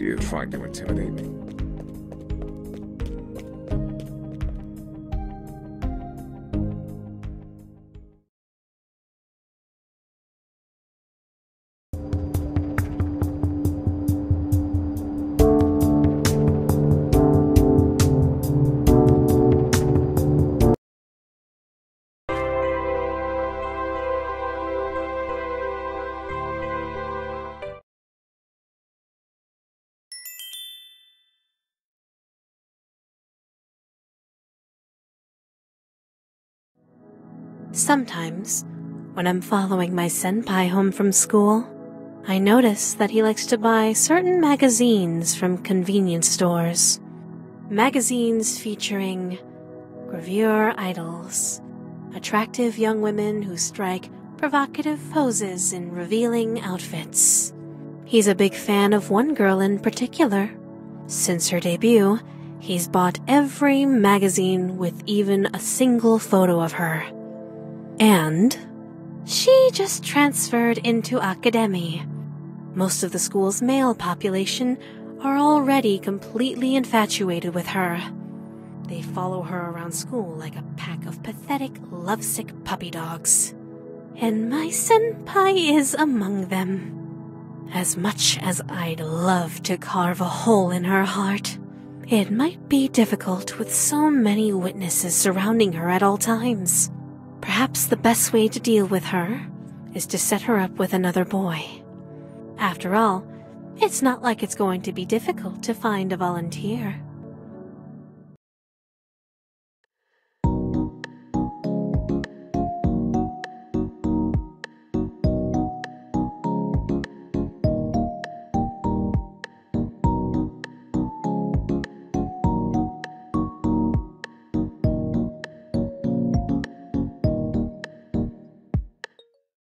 You're trying to intimidate me. Sometimes, when I'm following my senpai home from school, I notice that he likes to buy certain magazines from convenience stores. Magazines featuring gravure idols, attractive young women who strike provocative poses in revealing outfits. He's a big fan of one girl in particular. Since her debut, he's bought every magazine with even a single photo of her. And she just transferred into Akademi. Most of the school's male population are already completely infatuated with her. They follow her around school like a pack of pathetic, lovesick puppy dogs. and my senpai is among them. As much as I'd love to carve a hole in her heart, it might be difficult with so many witnesses surrounding her at all times. Perhaps the best way to deal with her is to set her up with another boy. After all, it's not like it's going to be difficult to find a volunteer.